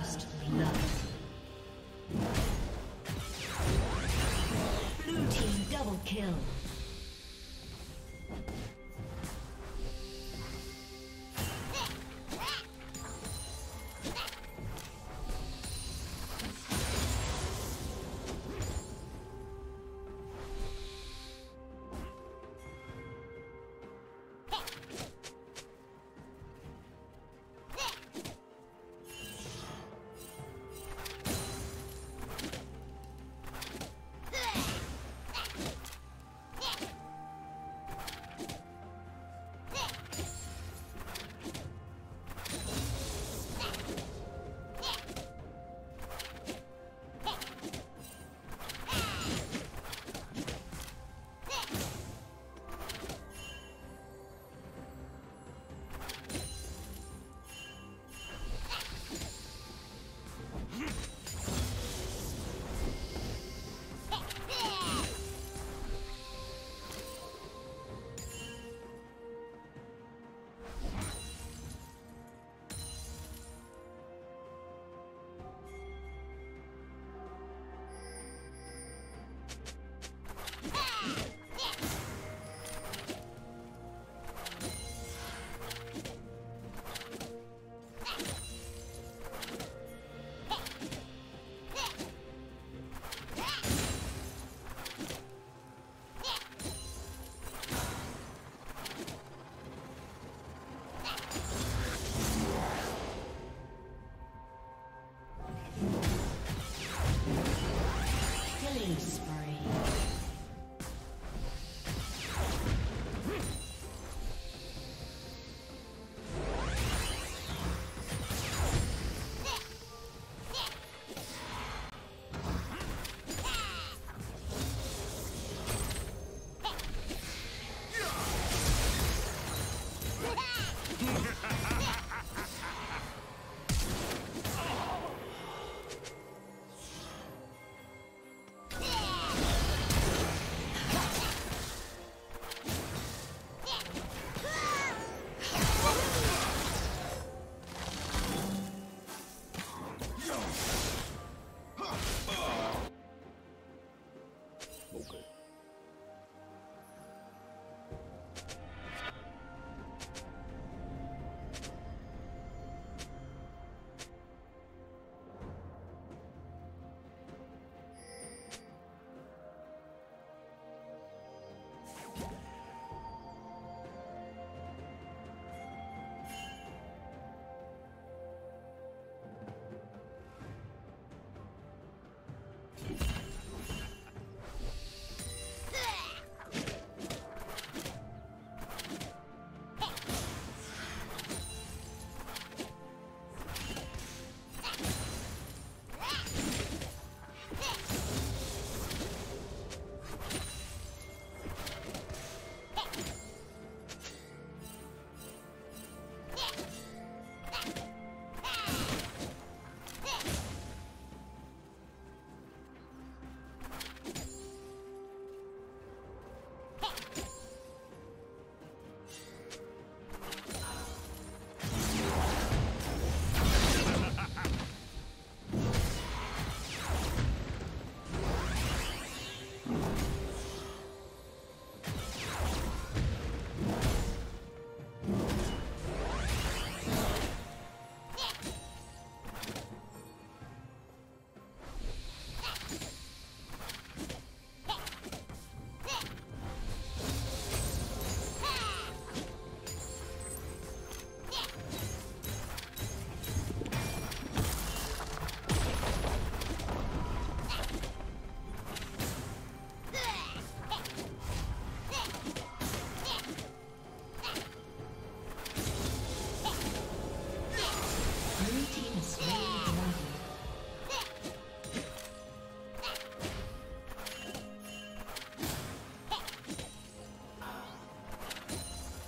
First blood. Blue team double kill.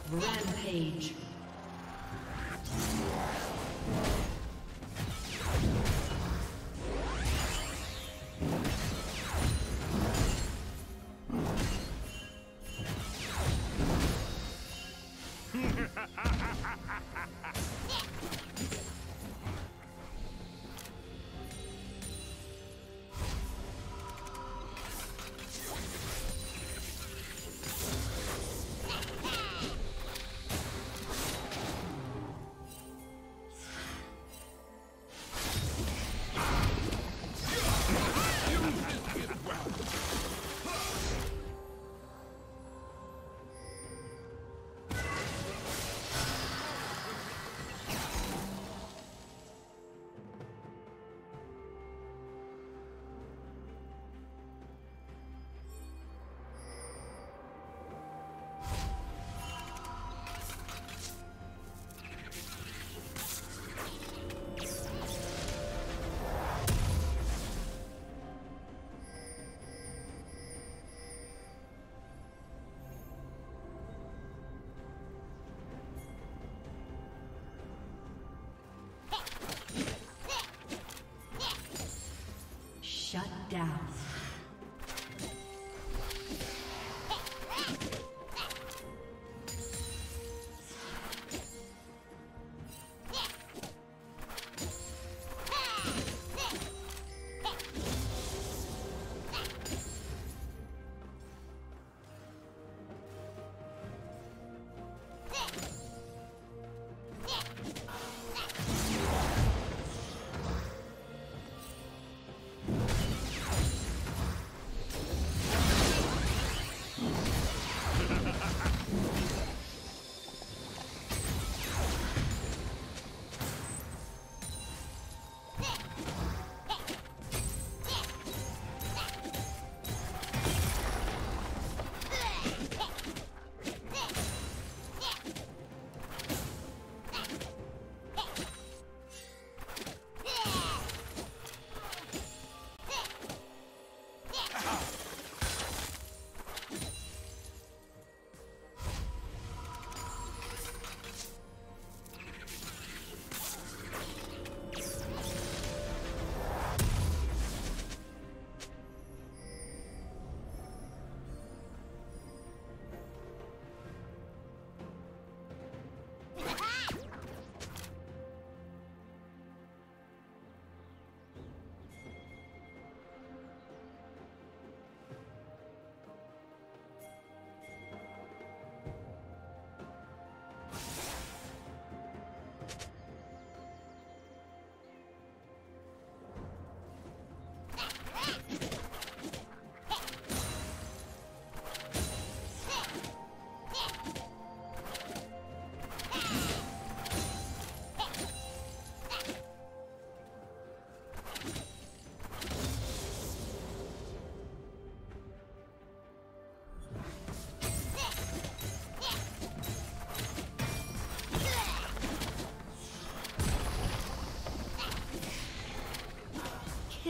Rampage.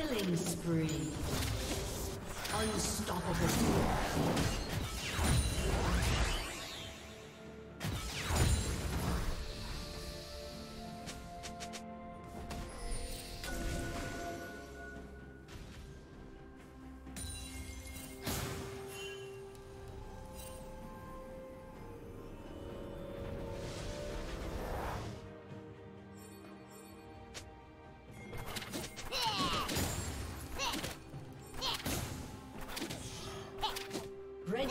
Killing spree. Unstoppable. Red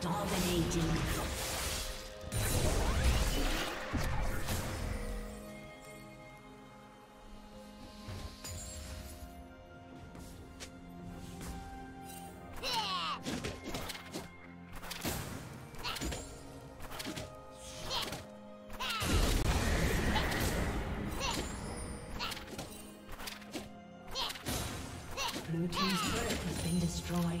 Dominating. Blue team's turret has been destroyed.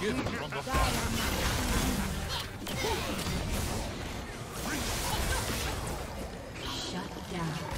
Get from the bottom. Shut down.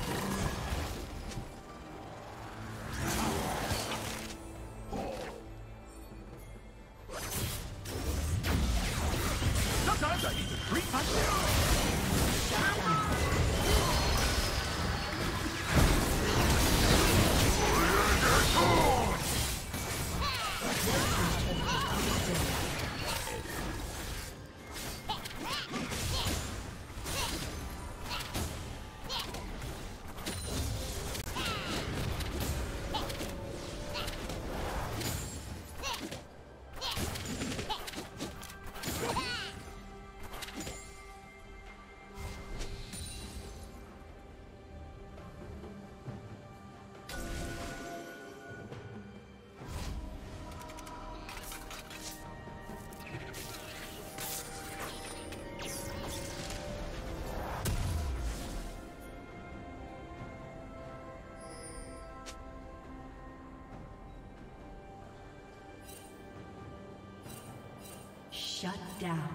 Shut down.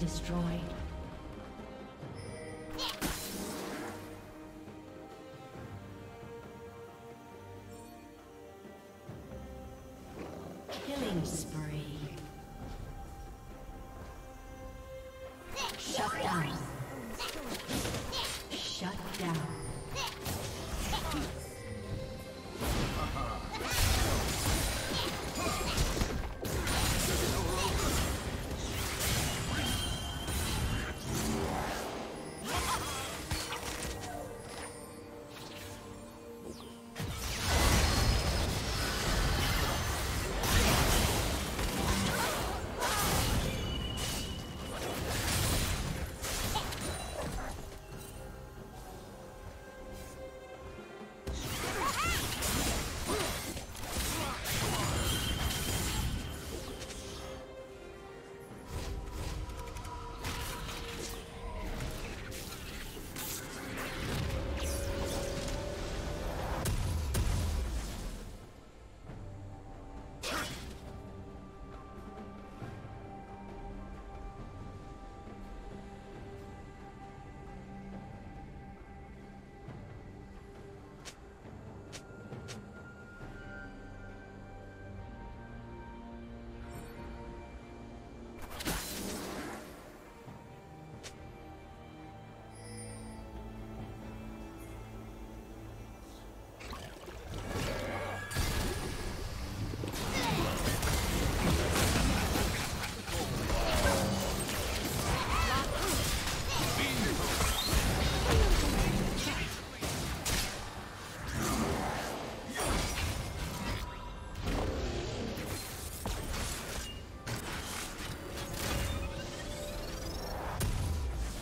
Destroyed. Killing spree. Shut down. Shut down.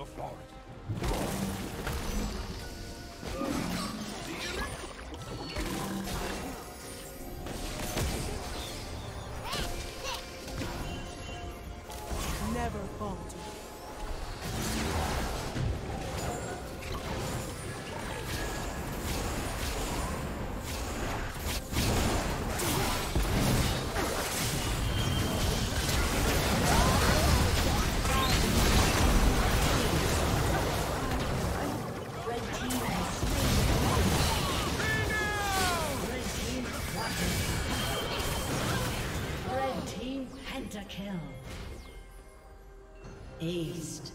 the forest. Never falter. Kill. Aced.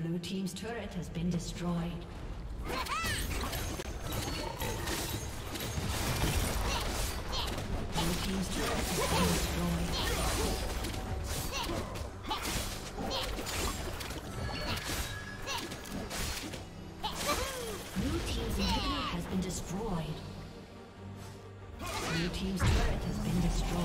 Blue team's turret has been destroyed. Blue team's turret has been destroyed. Blue team's inhibitor has been destroyed. Blue team's turret has been destroyed.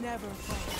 Never fall.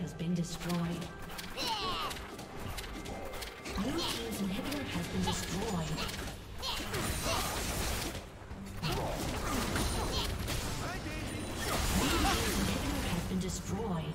Has been destroyed. Blue team's inhibitor has been destroyed. Blue team's inhibitor has been destroyed.